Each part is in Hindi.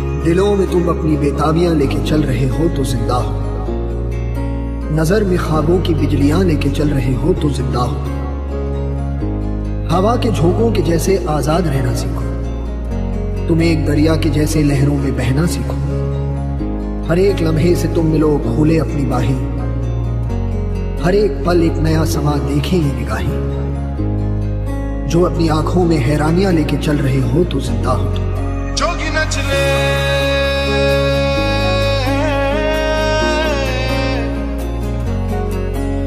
दिलों में तुम अपनी बेताबियां लेके चल रहे हो तो जिंदा हो, नजर में ख्वाबों की बिजलियां लेके चल रहे हो तो जिंदा हो। हवा के झोंकों के जैसे आजाद रहना सीखो, तुम एक दरिया के जैसे लहरों में बहना सीखो। हर एक लम्हे से तुम मिलो, खोले अपनी बाहें, हर एक पल एक नया समा देखें ये निगाहें। जो अपनी आंखों में हैरानियां लेके चल रहे हो तो जिंदा हो तुम। जोगी नच ले,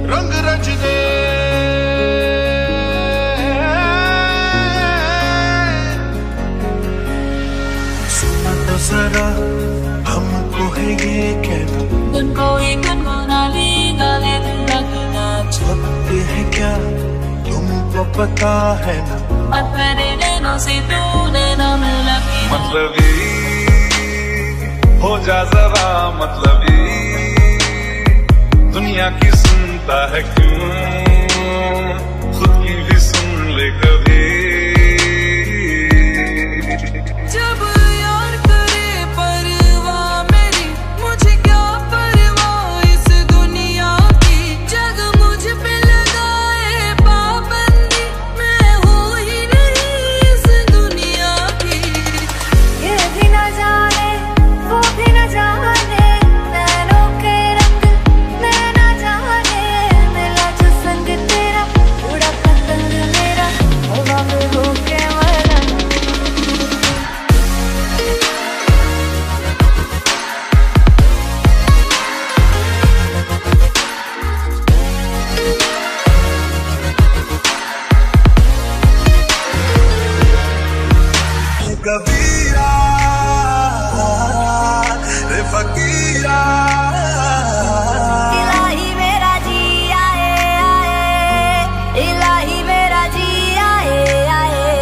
रंग रच दे, सुना तो जरा हमको है ये कहना, तुम कोई गुनगुना ले गाने तुम लगना। वक्त है क्या तुमको पता है ना, अपने नैनों से तूने ना मिला। मतलब ये हो जा जरा, मतलब ये दुनिया की सुनता है क्यों, खुद की भी सुन ले कभी। जब कबीरा रे फकीरा, इलाही मेरा जी आए आए, इलाही मेरा जी आए आए।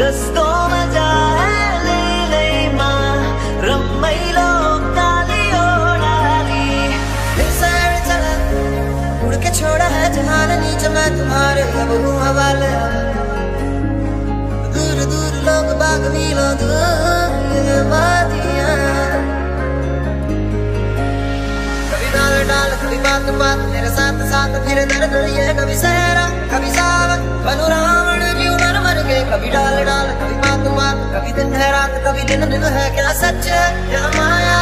दस्तों में जाए ले ले माँ रमैलो छोड़ा है जहान नीचे, मैं तुम्हारे अब हूँ हवाले। दूर दूर लोग बाग मिलो दूर वादियाँ, कभी डाल डाल कभी बात बात, मेरे साथ साथ फिर दर्द लिए। कभी सहरा कभी सावन बनु रावण जी मर मर के, कभी डाल डाल कभी बात बात, कभी दिन है रात कभी दिन दिन है। क्या सच है क्या माया?